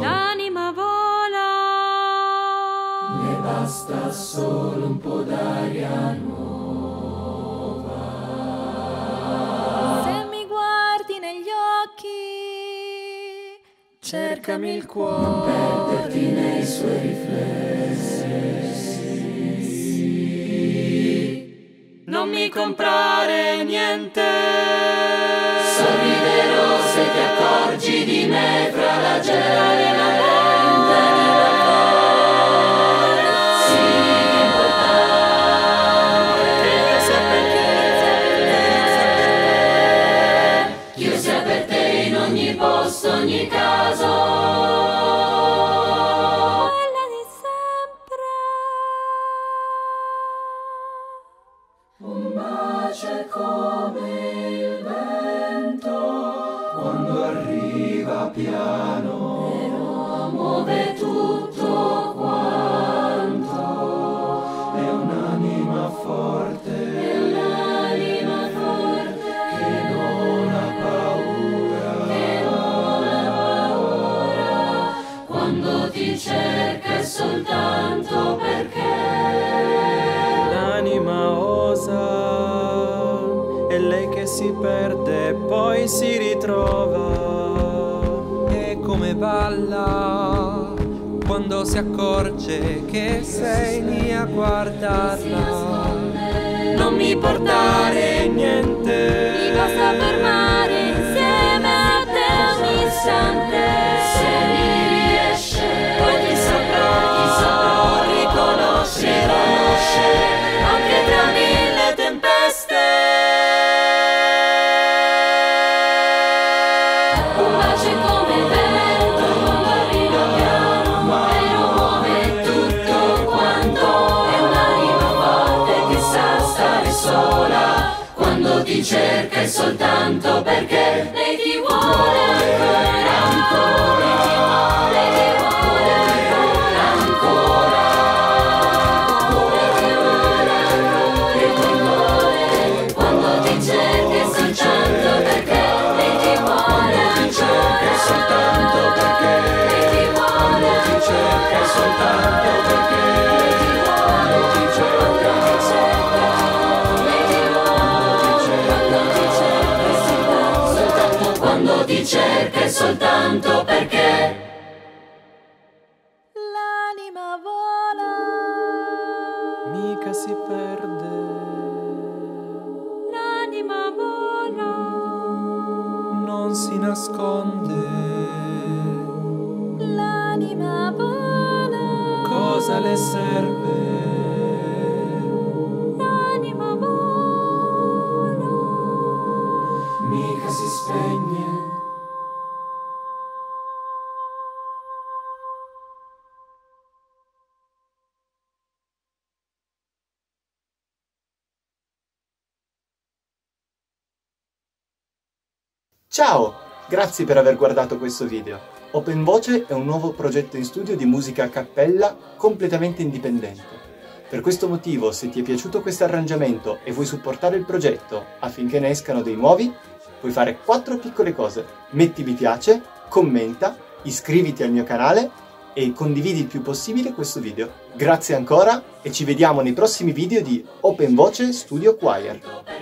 L'anima vola, ne basta solo un po' d'aria nuova. Se mi guardi negli occhi, cercami il cuore. Non perderti nei suoi riflessi, non mi comprare niente. Sorriderò se ti accorgi di me fra la gente. Sì, è importante. Io sia per te in ogni posto, ogni caso. Quella di sempre. Un bacio è come il vento, quando arriva piano, però muove tutto quanto. È un'anima forte, è un'anima forte, che non ha paura, che non ha paura. Quando ti cerca è soltanto perché l'anima osa. È lei che si perde e poi si ritrova. E come balla quando si accorge che sei lì a guardarla. Non mi portare niente, mi basta fermare insieme a te un istante. Se mi riesce, poi ti saprò riconoscere anche tra mille tempeste. Ti cerca è soltanto perché lei ti vuole ancora, lei ti vuole ancora, lei ti vuole. Quando ti cerca è soltanto perché lei ti vuole ancora, lei ti vuole soltanto perché l'anima vola, mica si perde. L'anima vola, non si nasconde. L'anima vola, cosa le serve? Ciao! Grazie per aver guardato questo video. Open Voice è un nuovo progetto in studio di musica a cappella completamente indipendente. Per questo motivo, se ti è piaciuto questo arrangiamento e vuoi supportare il progetto affinché ne escano dei nuovi, puoi fare 4 piccole cose. Metti mi piace, commenta, iscriviti al mio canale e condividi il più possibile questo video. Grazie ancora e ci vediamo nei prossimi video di Open Voice Studio Choir.